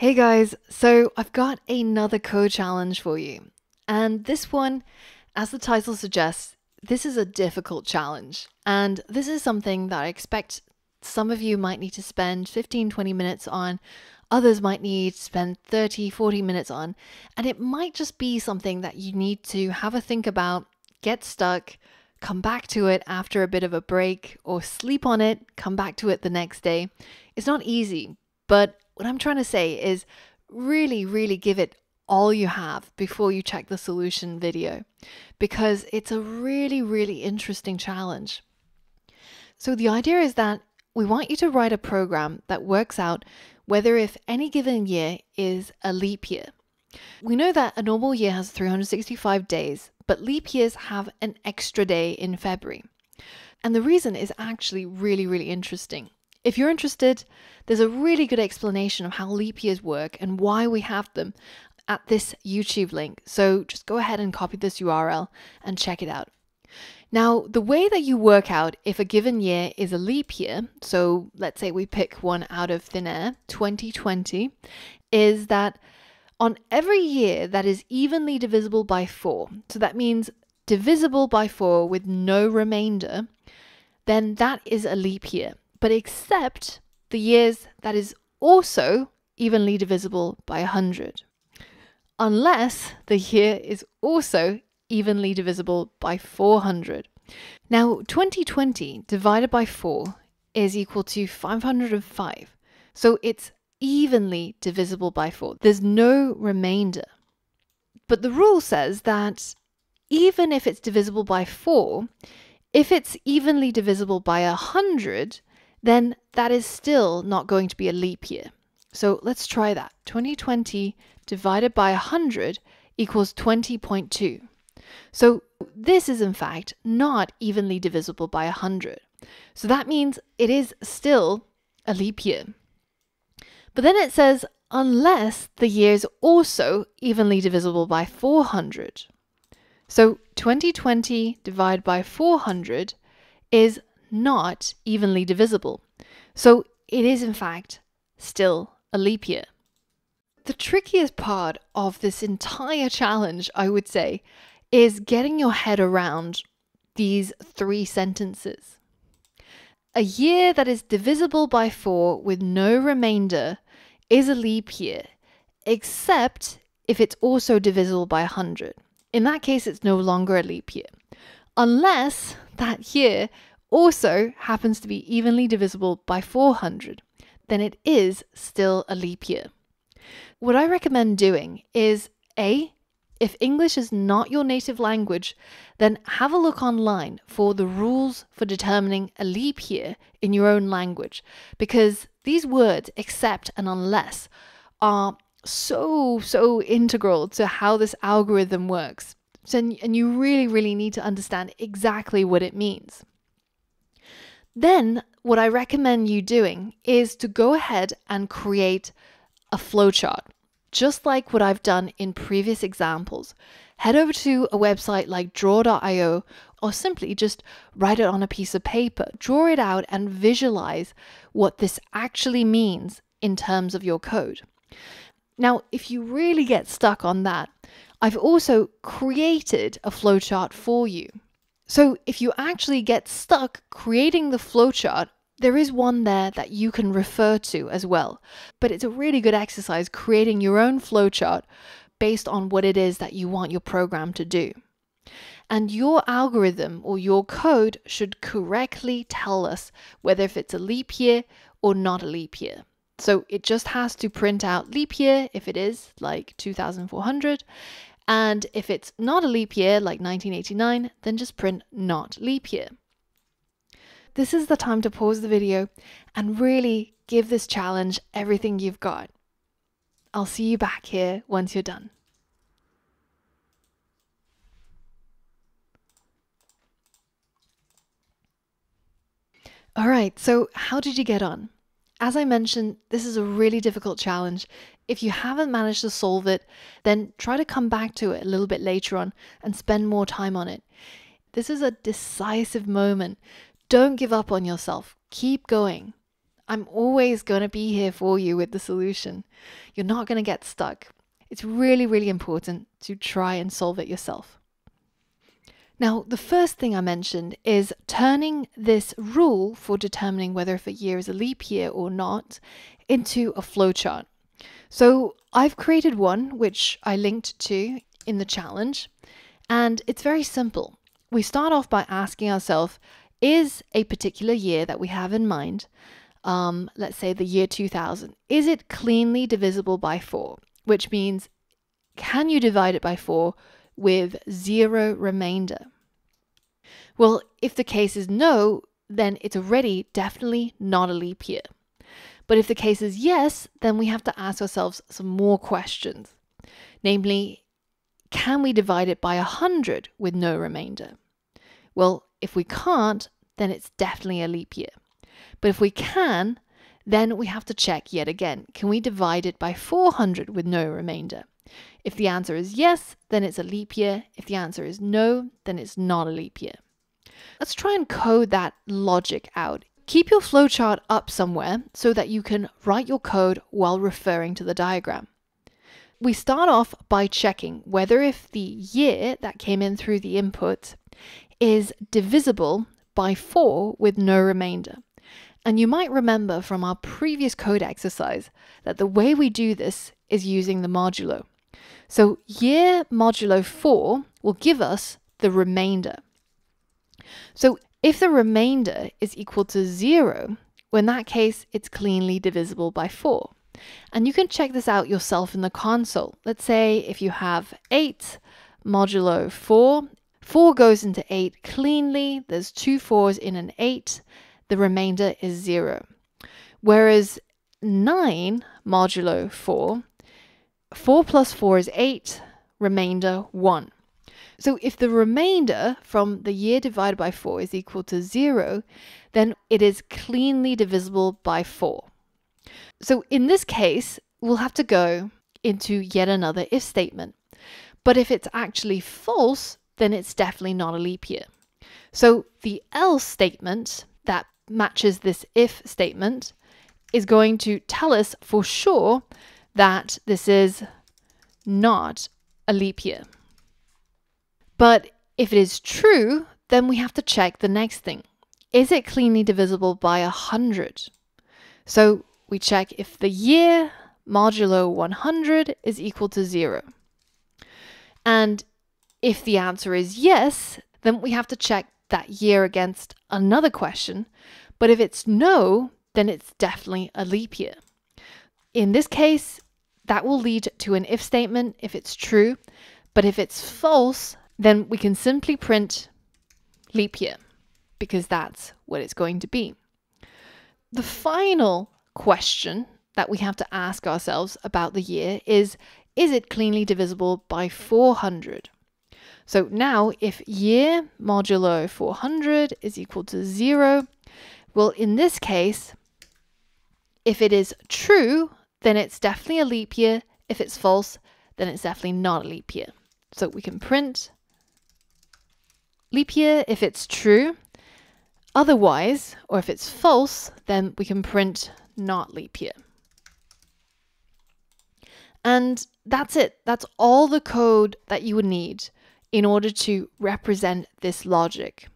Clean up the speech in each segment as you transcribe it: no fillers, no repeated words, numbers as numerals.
Hey guys, so I've got another code challenge for you. And this one, as the title suggests, this is a difficult challenge. And this is something that I expect some of you might need to spend 15-20 minutes on, others might need to spend 30-40 minutes on, and it might just be something that you need to have a think about, get stuck, come back to it after a bit of a break, or sleep on it, come back to it the next day. It's not easy, but what I'm trying to say is really give it all you have before you check the solution video, because it's a really interesting challenge. So the idea is that we want you to write a program that works out whether if any given year is a leap year. We know that a normal year has 365 days, but leap years have an extra day in February. And the reason is actually really interesting. If you're interested, there's a really good explanation of how leap years work and why we have them at this YouTube link. So just go ahead and copy this URL and check it out. Now, the way that you work out if a given year is a leap year, so let's say we pick one out of thin air, 2020, is that on every year that is evenly divisible by 4, so that means divisible by 4 with no remainder, then that is a leap year. But except the years that is also evenly divisible by 100, unless the year is also evenly divisible by 400. Now, 2020 divided by 4 is equal to 505. So it's evenly divisible by 4. There's no remainder. But the rule says that even if it's divisible by 4, if it's evenly divisible by 100, then that is still not going to be a leap year. So let's try that. 2020 divided by 100 equals 20.2. So this is in fact not evenly divisible by 100. So that means it is still a leap year. But then it says, unless the year is also evenly divisible by 400. So 2020 divided by 400 is not evenly divisible. So it is in fact still a leap year. The trickiest part of this entire challenge, I would say, is getting your head around these 3 sentences. A year that is divisible by 4 with no remainder is a leap year, except if it's also divisible by 100. In that case, it's no longer a leap year, unless that year also happens to be evenly divisible by 400, then it is still a leap year. What I recommend doing is A, if English is not your native language, then have a look online for the rules for determining a leap year in your own language, because these words, except and unless, are so integral to how this algorithm works. So, and you really need to understand exactly what it means. Then what I recommend you doing is to go ahead and create a flowchart. Just like what I've done in previous examples, head over to a website like draw.io, or simply just write it on a piece of paper. Draw it out and visualize what this actually means in terms of your code. Now, if you really get stuck on that, I've also created a flowchart for you. So if you actually get stuck creating the flowchart, there is one there that you can refer to as well, but it's a really good exercise creating your own flowchart based on what it is that you want your program to do. And your algorithm or your code should correctly tell us whether if it's a leap year or not a leap year. So it just has to print out leap year if it is, like 2400, and if it's not a leap year, like 1989, then just print not leap year. This is the time to pause the video and really give this challenge everything you've got. I'll see you back here once you're done. All right, so how did you get on? As I mentioned, this is a really difficult challenge. If you haven't managed to solve it, then try to come back to it a little bit later on and spend more time on it. This is a decisive moment. Don't give up on yourself. Keep going. I'm always going to be here for you with the solution. You're not going to get stuck. It's really, really important to try and solve it yourself. Now, the first thing I mentioned is turning this rule for determining whether if a year is a leap year or not into a flowchart. So I've created one, which I linked to in the challenge, and it's very simple. We start off by asking ourselves, is a particular year that we have in mind, let's say the year 2000, is it cleanly divisible by 4? Which means, can you divide it by 4 with 0 remainder? Well, if the case is no, then it's already definitely not a leap year. But if the case is yes, then we have to ask ourselves some more questions. Namely, can we divide it by 100 with no remainder? Well, if we can't, then it's definitely a leap year. But if we can, then we have to check yet again. Can we divide it by 400 with no remainder? If the answer is yes, then it's a leap year. If the answer is no, then it's not a leap year. Let's try and code that logic out. Keep your flowchart up somewhere so that you can write your code while referring to the diagram. We start off by checking whether if the year that came in through the input is divisible by 4 with no remainder. And you might remember from our previous code exercise that the way we do this is using the modulo. So year modulo 4 will give us the remainder. So if the remainder is equal to 0, well, in that case, it's cleanly divisible by 4. And you can check this out yourself in the console. Let's say if you have 8 modulo 4, 4 goes into 8 cleanly, there's 2 4s in an 8, the remainder is 0. Whereas 9 modulo 4, 4 plus 4 is 8, remainder 1. So if the remainder from the year divided by 4 is equal to 0, then it is cleanly divisible by 4. So in this case, we'll have to go into yet another if statement. But if it's actually false, then it's definitely not a leap year. So the else statement that matches this if statement is going to tell us for sure that this is not a leap year. But if it is true, then we have to check the next thing. Is it cleanly divisible by 100? So we check if the year modulo 100 is equal to 0. And if the answer is yes, then we have to check that year against another question. But if it's no, then it's definitely a leap year. In this case, that will lead to an if statement if it's true. But if it's false, then we can simply print leap year because that's what it's going to be. The final question that we have to ask ourselves about the year is it cleanly divisible by 400? So now if year modulo 400 is equal to 0, well, in this case, if it is true, then it's definitely a leap year. If it's false, then it's definitely not a leap year. So we can print leap year if it's true. Otherwise, or if it's false, then we can print not leap year. And that's it. That's all the code that you would need in order to represent this logic.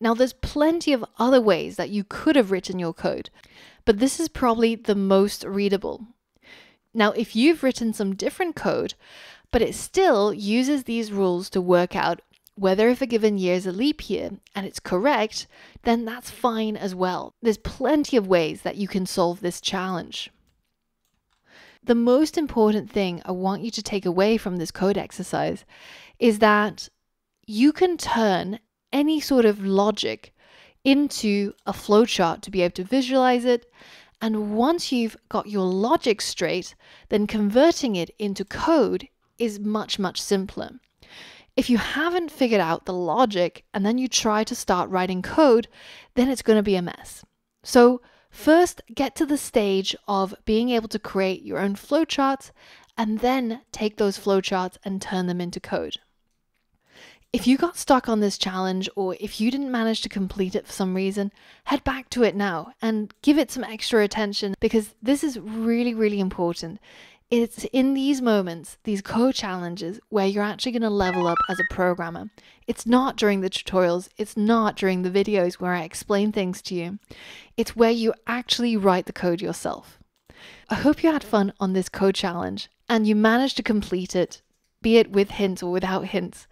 Now, there's plenty of other ways that you could have written your code, but this is probably the most readable. Now, if you've written some different code, but it still uses these rules to work out whether if a given year is a leap year and it's correct, then that's fine as well. There's plenty of ways that you can solve this challenge. The most important thing I want you to take away from this code exercise is that you can turn any sort of logic into a flowchart to be able to visualize it. And once you've got your logic straight, then converting it into code is much, much simpler. If you haven't figured out the logic and then you try to start writing code, then it's going to be a mess. So first, get to the stage of being able to create your own flowcharts and then take those flowcharts and turn them into code. If you got stuck on this challenge, or if you didn't manage to complete it for some reason, head back to it now and give it some extra attention, because this is really, really important. It's in these moments, these co-challenges, where you're actually going to level up as a programmer. It's not during the tutorials, it's not during the videos where I explain things to you. It's where you actually write the code yourself. I hope you had fun on this code challenge and you managed to complete it, be it with hints or without hints.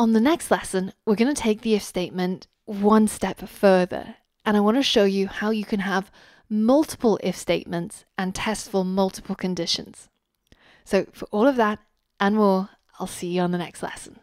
On the next lesson, we're going to take the if statement one step further, and I want to show you how you can have multiple if statements and test for multiple conditions. So for all of that and more, I'll see you on the next lesson.